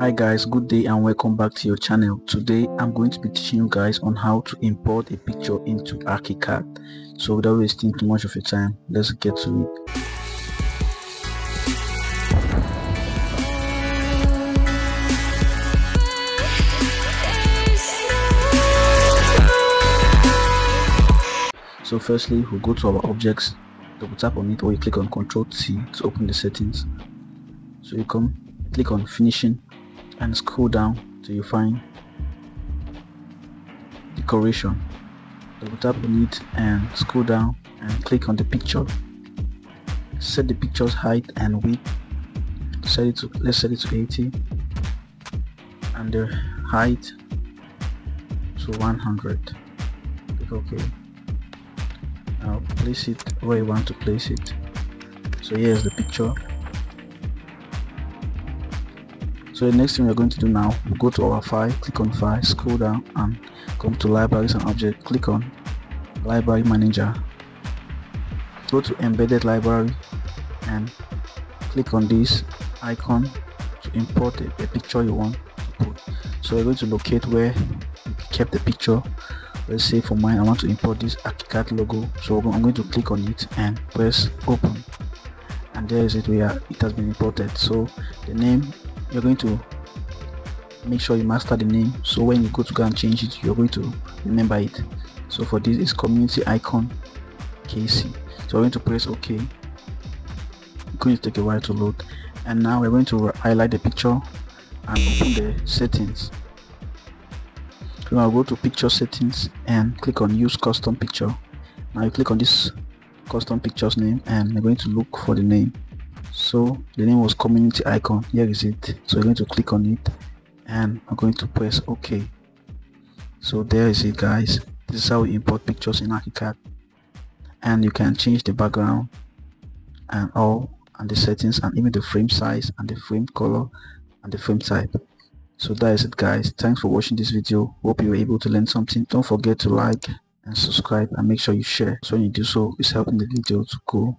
Hi guys, good day and welcome back to your channel. Today I'm going to be teaching you guys on how to import a picture into Archicad. So without wasting too much of your time, let's get to it. So firstly, we'll go to our objects, double tap on it, or you click on Ctrl+T to open the settings. So you click on finishing and scroll down till you find decoration. Double tap on it and scroll down and click on the picture. Set the picture's height and width. Let's set it to 80 and the height to 100. Click OK. Now place it where you want to place it. So here's the picture. So the next thing we're going to do now, we'll go to our file, click on file, scroll down and come to libraries and object, click on library manager, go to embedded library and click on this icon to import a picture you want to put. So we're going to locate where you kept the picture. Let's say for mine I want to import this Archicad logo, so I'm going to click on it and press open, and there is it where it has been imported. So the name, you're going to make sure you master the name, so when you go to go and change it, you're going to remember it. So for this is community icon KC, so we're going to press OK. It's going to take a while to load, and now we're going to highlight the picture and open the settings. So now go to picture settings and click on use custom picture. Now you click on this custom picture's name and you're going to look for the name. So the name was community icon, here is it. So you're going to click on it and I'm going to press OK. So there is it guys, this is how we import pictures in Archicad, and you can change the background and all, and the settings, and even the frame size and the frame color and the frame type. So that is it guys, thanks for watching this video, hope you were able to learn something. Don't forget to like and subscribe and make sure you share, so when you do so, it's helping the video to go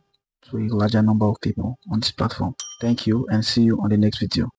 to a larger number of people on this platform. Thank you and see you on the next video.